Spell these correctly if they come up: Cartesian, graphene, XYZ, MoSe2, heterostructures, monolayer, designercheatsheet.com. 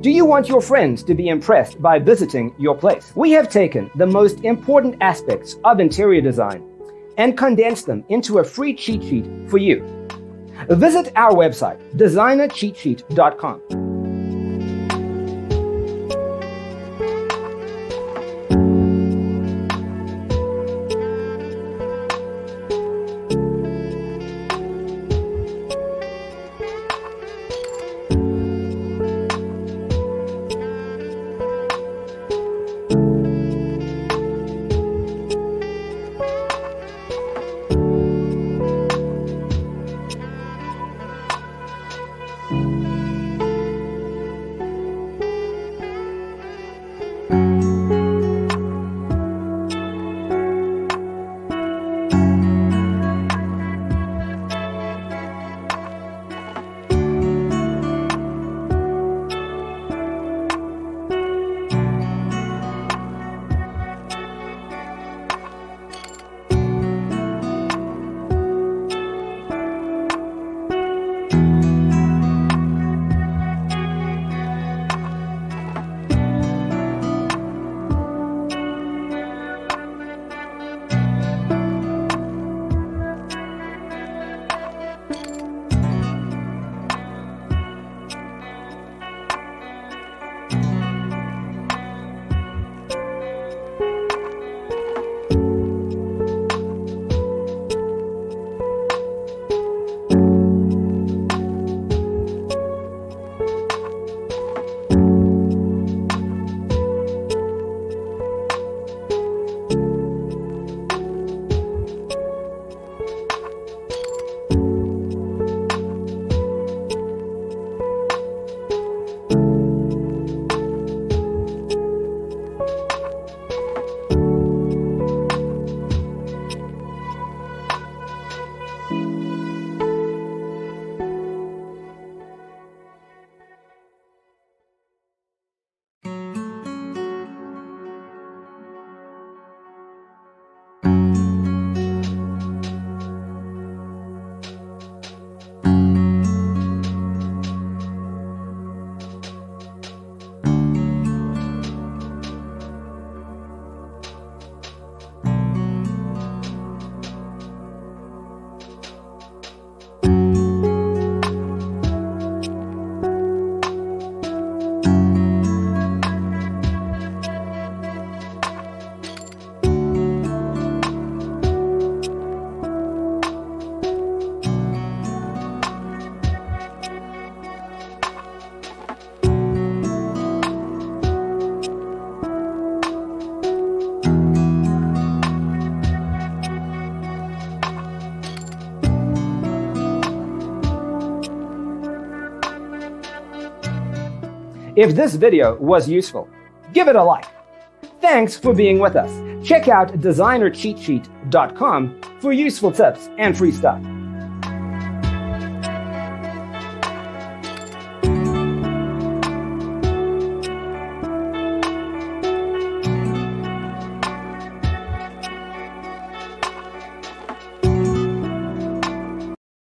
Do you want your friends to be impressed by visiting your place? We have taken the most important aspects of interior design and condensed them into a free cheat sheet for you. Visit our website, designercheatsheet.com. If this video was useful, give it a like. Thanks for being with us. Check out designercheatsheet.com for useful tips and free stuff.